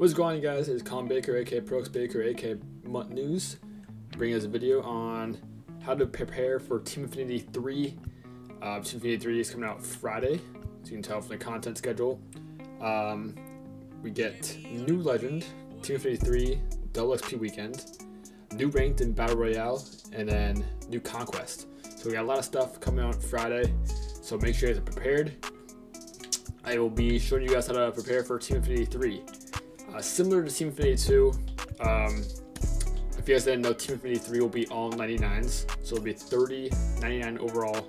What's going on, guys? It's Colin Baker, aka ProX Baker, aka Mutt News, bringing us a video on how to prepare for Team Affinity 3. Team Affinity 3 is coming out Friday, as you can tell from the content schedule. We get new legend, Team Affinity 3 double XP weekend, new ranked in battle royale, and then new conquest. So we got a lot of stuff coming out Friday. So make sure you guys are prepared. I will be showing you guys how to prepare for Team Affinity 3. Similar to Team Affinity 2, if you guys didn't know, Team Affinity 3 will be all 99s, so it'll be 30 99 overall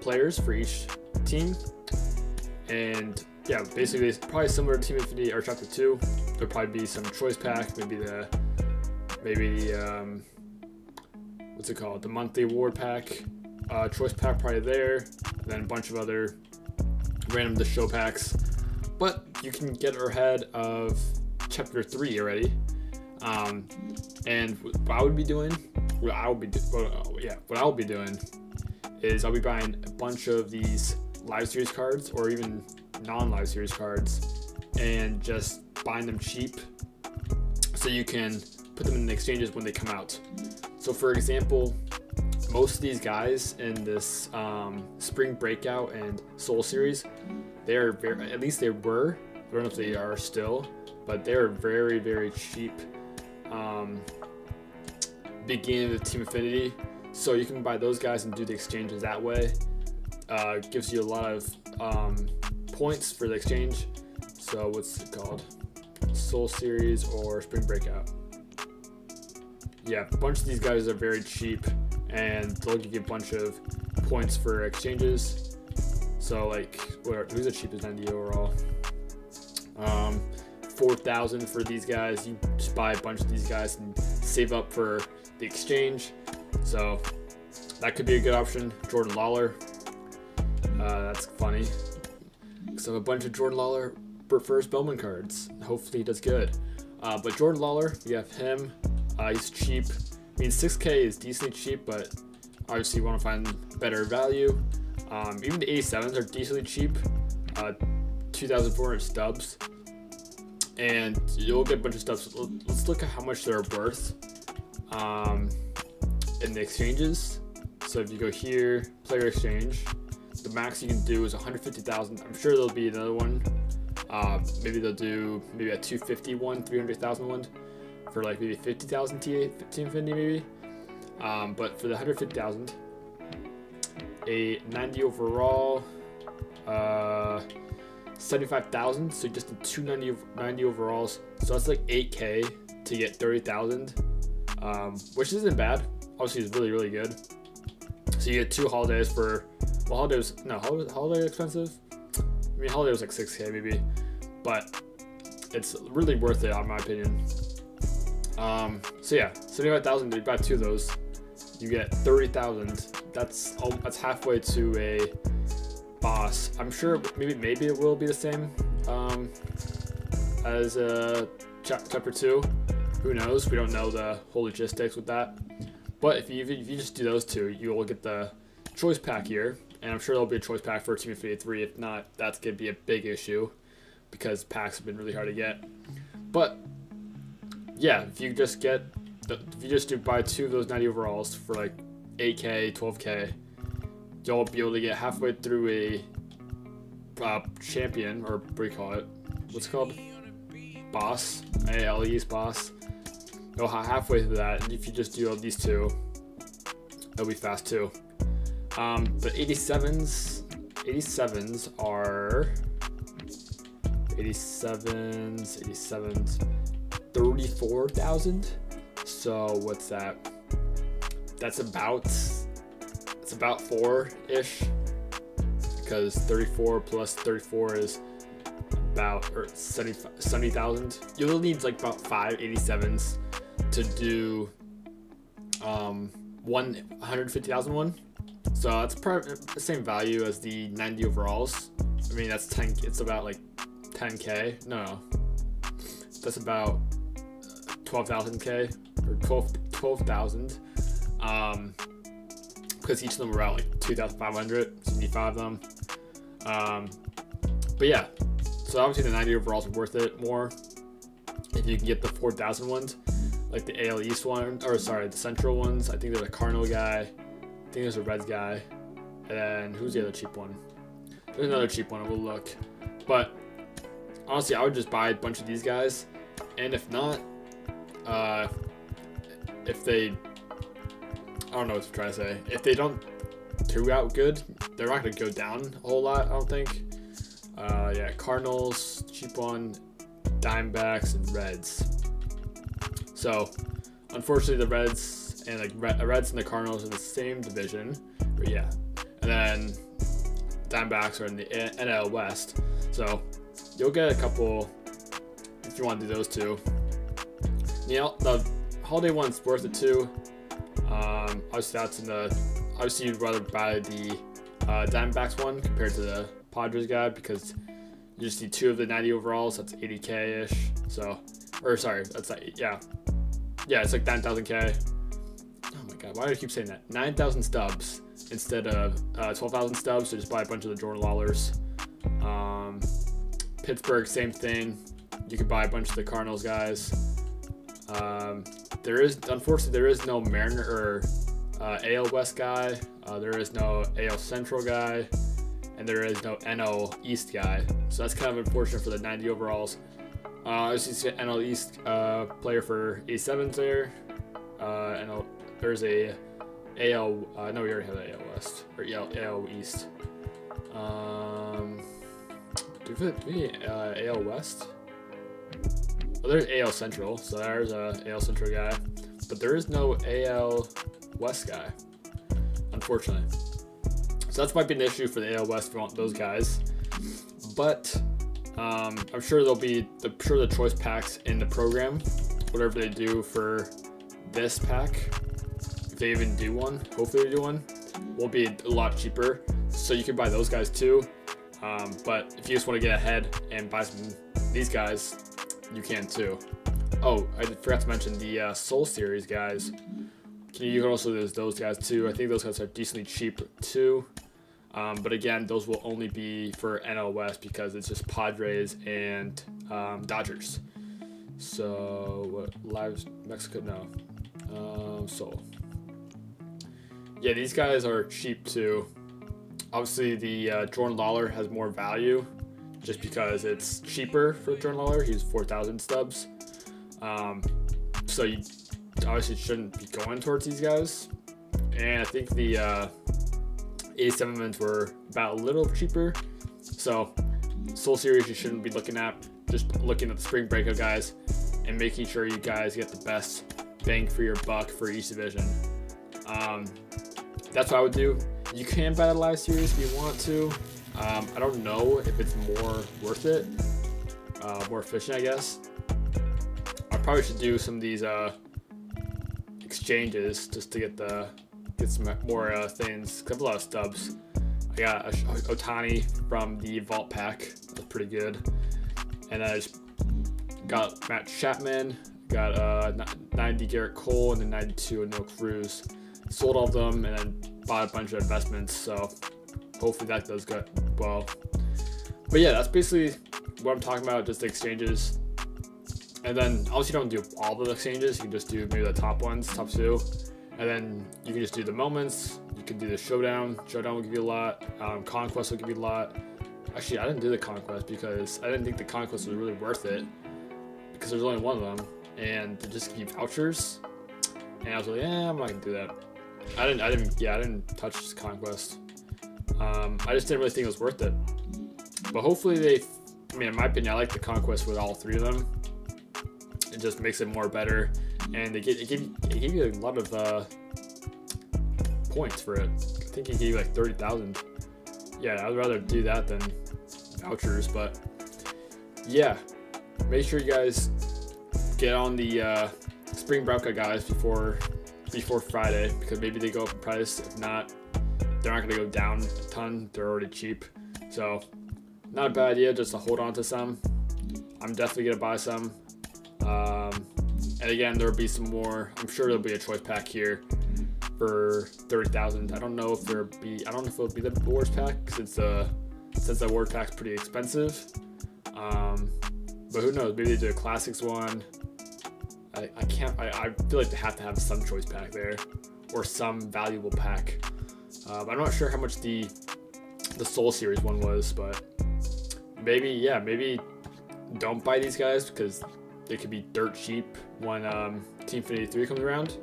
players for each team. And yeah, basically it's probably similar to Team Infinity or Chapter 2. There'll probably be some choice pack, maybe the what's it called, the monthly award pack, choice pack probably there, and then a bunch of other random to show packs. But you can get ahead of Chapter 3 already, and what I will be doing is I'll be buying a bunch of these live series cards, or even non-live series cards, and just buying them cheap so you can put them in the exchanges when they come out. So for example, most of these guys in this Spring Breakout and Sol Series, they were, I don't know if they are still, but they're very, very cheap beginning of Team Affinity. So you can buy those guys and do the exchanges that way. Gives you a lot of points for the exchange. So what's it called? Sol Series or Spring Breakout. Yeah, a bunch of these guys are very cheap and they'll give you a bunch of points for exchanges. So like, who's the cheapest 90 overall? 4,000 for these guys. You just buy a bunch of these guys and save up for the exchange. So that could be a good option. Jordan Lawlar. That's funny. So a bunch of Jordan Lawlar prefers Bowman cards. Hopefully he does good. But Jordan Lawlar, you have him. He's cheap. I mean, 6K is decently cheap, but obviously you want to find better value. Even the 87s are decently cheap, 2,400 stubs, and you'll get a bunch of stubs. Let's look at how much they're worth in the exchanges. So if you go here, player exchange, the max you can do is 150,000. I'm sure there'll be another one. Maybe they'll do maybe a 250 one, 300,000 one for like maybe 50,000 Team Infinity maybe. But for the 150,000. A 90 overall, 75,000, so just the 290 overalls, so that's like 8K to get 30,000, which isn't bad. Obviously it's really, really good. So you get two holidays for, well, holiday expensive. I mean, holiday was like 6K maybe, but it's really worth it in my opinion. So yeah, 75,000, you buy two of those, you get 30,000. That's halfway to a boss. I'm sure maybe it will be the same as Chapter 2. Who knows? We don't know the whole logistics with that. But if you just do those two, you will get the choice pack here, and I'm sure there'll be a choice pack for Team Affinity 3. If not, that's gonna be a big issue because packs have been really hard to get. But yeah, if you just buy two of those 90 overalls for like 8K, 12K, you'll be able to get halfway through a champion, or what do you call it? What's it called? Boss. ALE's boss. You'll halfway through that, and if you just do these two, it'll be fast too. But 87s, 34,000. So what's that? That's about 4-ish, because 34 plus 34 is about 70,000. You'll need like about 5 87s to do 150,000 one. So that's probably the same value as the 90 overalls. I mean, that's 10. It's about like 10K. No, that's about 12,000K or 12,000. Because each of them were out like 2,500, 75 of them. But yeah, so obviously the 90 overalls are worth it more. if you can get the 4,000 ones, like the AL East one, or sorry, the Central ones. I think there's a Cardinal guy. I think there's a Reds guy. And then who's the other cheap one? There's another cheap one. I will look. But honestly, I would just buy a bunch of these guys. And if not, if they, I don't know what to try to say. If they don't do out good, they're not going to go down a whole lot, I don't think. Yeah, Cardinals, cheap one, Diamondbacks, and Reds. So, unfortunately, the Reds and the Reds and the Cardinals are in the same division. But yeah, and then Diamondbacks are in the NL West. So, you'll get a couple if you want to do those two. You know, the Holiday one's worth it too. Obviously, that's in the. Obviously, you'd rather buy the Diamondbacks one compared to the Padres guy, because you just need two of the 90 overalls. That's 80k ish. So, or sorry, that's like, yeah, it's like 9,000k. Oh my god, why do I keep saying that? 9,000 stubs instead of 12,000 stubs. So just buy a bunch of the Jordan Lawlars. Pittsburgh, same thing. You could buy a bunch of the Cardinals guys. There is, unfortunately, there is no Mariner or AL West guy. There is no AL Central guy. And there is no NL East guy. So that's kind of unfortunate for the 90 overalls. There's an NL East player for 87s there. There's a AL, no, we already have the AL West, or AL East. Do we have AL West? Well, there's AL Central, so there's a AL Central guy. But there is no AL West guy, unfortunately. So that might be an issue for the AL West if you want those guys, but I'm sure there'll be the choice packs in the program, whatever they do for this pack, if they even do one. Hopefully they do one. Will be a lot cheaper, so you can buy those guys too. But if you just want to get ahead and buy some these guys, you can too. Oh, I forgot to mention the Sol Series guys. You can also do those guys too. I think those guys are decently cheap too. But again, those will only be for NL West because it's just Padres and Dodgers. So, what, Lives, Mexico? No. Sol. Yeah, these guys are cheap too. Obviously, the Jordan Lawlar has more value just because it's cheaper for Jordan Lawlar. He's 4,000 stubs. So, you obviously shouldn't be going towards these guys. And I think the 87s were about a little cheaper. So Sol Series you shouldn't be looking at. Just looking at the Spring Breakout guys and making sure you guys get the best bang for your buck for each division. That's what I would do. You can buy the Live Series if you want to. I don't know if it's more worth it. More efficient, I guess. I probably should do some of these exchanges just to get some more things. I have a lot of stubs. I got Otani from the Vault pack. That's pretty good. And I just got Matt Chapman. Got 90 Garrett Cole and then 92 O'Neal Cruz. Sold all of them and then bought a bunch of investments. So hopefully that does go well. But yeah, that's basically what I'm talking about. Just the exchanges. And then, obviously, you don't do all the exchanges. You can just do maybe the top ones, top two. And then you can just do the moments. You can do the showdown. Showdown will give you a lot. Conquest will give you a lot. Actually, I didn't do the conquest because I didn't think the conquest was really worth it. Because there's only one of them. And they just give you vouchers. And I was like, yeah, I'm not going to do that. I didn't touch conquest. I just didn't really think it was worth it. But hopefully they, I mean, in my opinion, I like the conquest with all three of them. It just makes it more better, and it gave you a lot of points for it. I think it gave you like 30,000. Yeah, I'd rather do that than vouchers, but yeah, make sure you guys get on the Spring Breakout guys before Friday, because maybe they go up in price. If not, they're not gonna go down a ton. They're already cheap, so not a bad idea just to hold on to some. I'm definitely gonna buy some. And again, there'll be some more. I'm sure there'll be a choice pack here for 30,000. I don't know if there'll be. I don't know if it'll be the awards pack, since the awards pack's pretty expensive. But who knows? Maybe they do a classics one. I can't. I feel like they have to have some choice pack there, or some valuable pack. But I'm not sure how much the Sol Series one was, but maybe, yeah, maybe don't buy these guys because they could be dirt cheap when Team Affinity 3 comes around.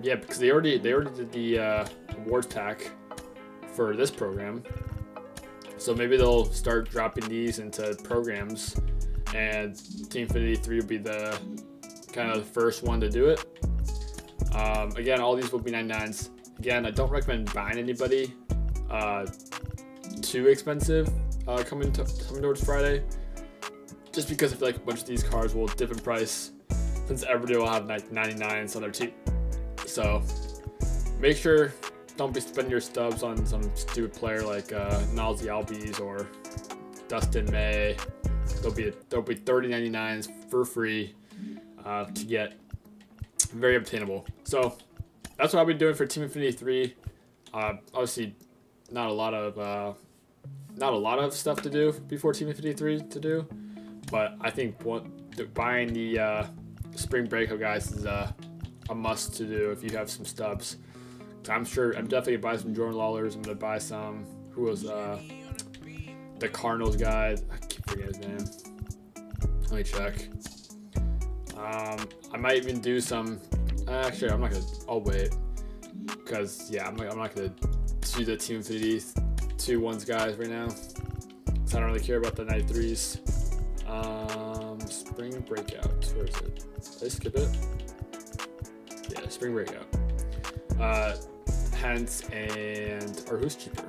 Yeah, because they already did the awards pack for this program, so maybe they'll start dropping these into programs, and Team Affinity 3 will be the kind of the first one to do it. Again, all these will be 99s. Again, I don't recommend buying anybody too expensive coming towards Friday, just because I feel like a bunch of these cards will dip in price since everybody will have like 99s on their team. So make sure don't be spending your stubs on some stupid player like Ozzie Albies or Dustin May. There'll be 30 99s for free to get. Very obtainable. So that's what I'll be doing for Team Affinity 3. Obviously not a lot of stuff to do before Team Affinity 3 to do, but I think buying the Spring Breakout guys is a must to do if you have some stubs. I'm definitely gonna buy some Jordan Lawlars. I'm gonna buy some, who was the Cardinals guy, I keep forgetting his name, let me check. I might even do some, actually I'm not gonna, I'll wait, because yeah, I'm not gonna do the Team Affinity 2 ones guys right now, so I don't really care about the 93s. Spring Breakout, where is it? Did I skip it? Yeah, Spring Breakout. Hence and, or who's cheaper?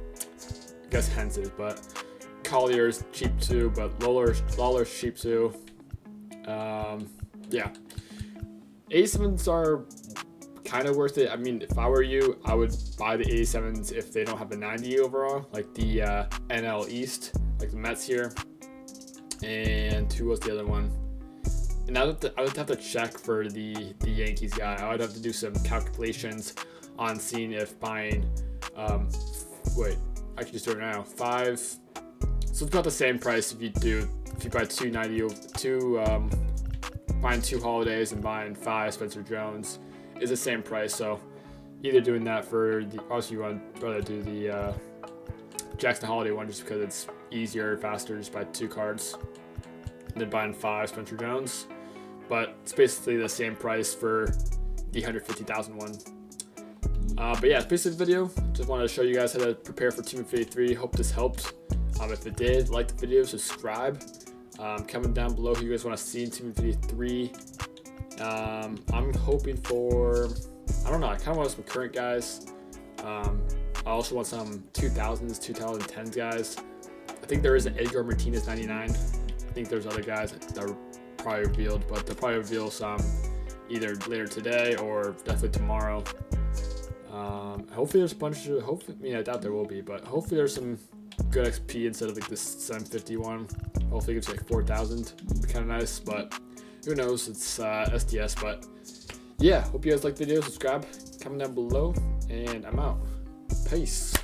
I guess Hence is, but Collier's cheap too, but Lawlar's cheap too. Yeah, 87s are kind of worth it. I mean, if I were you, I would buy the 87s if they don't have a 90 overall, like the NL East, like the Mets here. And who was the other one? And I would have to check for the Yankees guy. I would have to do some calculations on seeing if buying, wait, I can just do it now. Five, so it's about the same price if you do, if you buy 290, buying two Holidays and buying five Spencer Jones is the same price. So either doing that for the, obviously you want to rather do the Jackson Holliday one just because it's easier, faster, just buy two cards, and then buying five Spencer Jones. But it's basically the same price for the 150,000 one. But yeah, it's basically the video. Just wanted to show you guys how to prepare for Team Affinity 3. Hope this helped. If it did, like the video, subscribe. Comment down below who you guys want to see in Team Affinity 3. I'm hoping for, I don't know, I kind of want some current guys. I also want some 2000s, 2010s guys. I think there is an Edgar Martinez 99. I think there's other guys that were probably revealed, but they'll probably reveal some either later today or definitely tomorrow. Hopefully there's a bunch of, hopefully, I mean, I doubt there will be, but hopefully there's some good XP instead of like this 751. Hopefully it gives like 4,000. Kind of nice, but who knows? It's SDS, but yeah. Hope you guys liked the video. Subscribe, comment down below, and I'm out. Peace.